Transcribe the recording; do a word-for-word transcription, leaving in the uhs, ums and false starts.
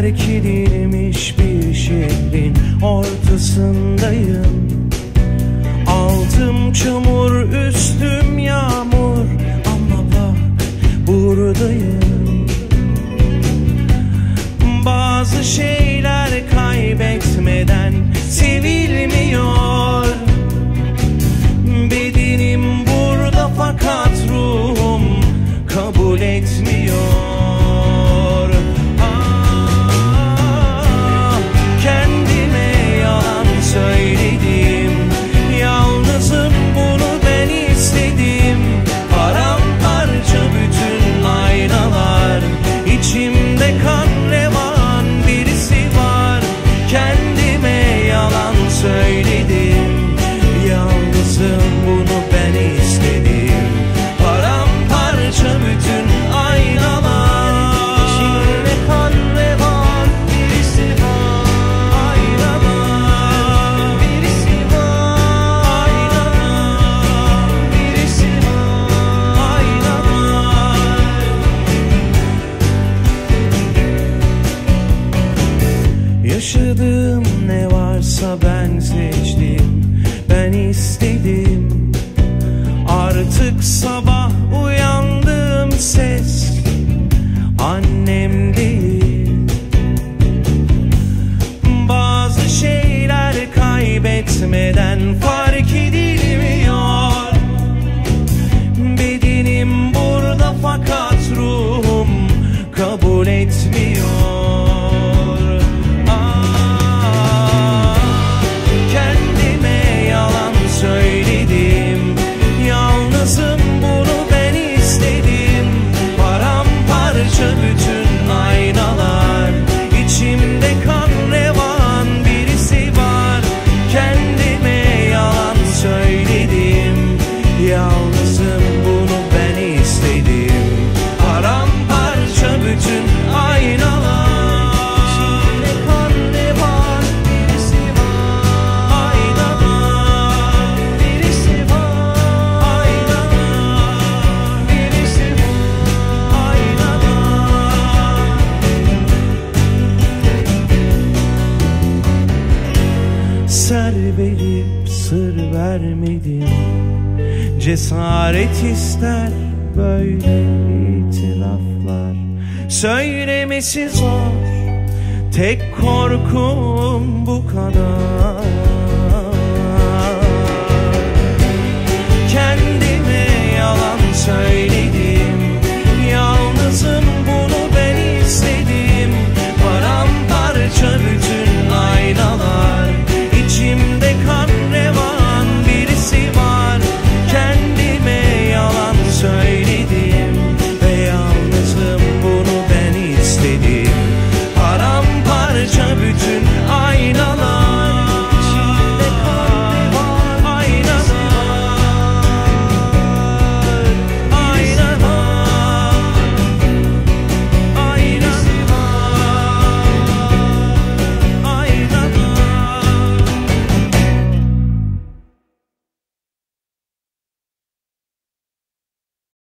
terk edilmiş bir şehrin ortasındayım. Altım çamur, üstüm yağmur ama bak buradayım. Bazı şeyler kaybetmeden sevilmiyor. Bedenim burada fakat ruhum kabul etmiyor. Yaşadığım ne varsa ben seçtim, ben istedim. Artık sabah uyandığım ses annem değil. Bazı şeyler kaybetmeden fark edilmiyor. Bedenim burada fakat ruhum kabul etmiyor. Bütün aynalar içimde kan revan birisi var. Kendime yalan söyledim. Yalnızım, bunu ben istedim. Paramparça bütün aynalar. Ser verip sır vermedim, cesaret ister böyle itilaflar. Söylemesi zor, tek korkum bu kadar.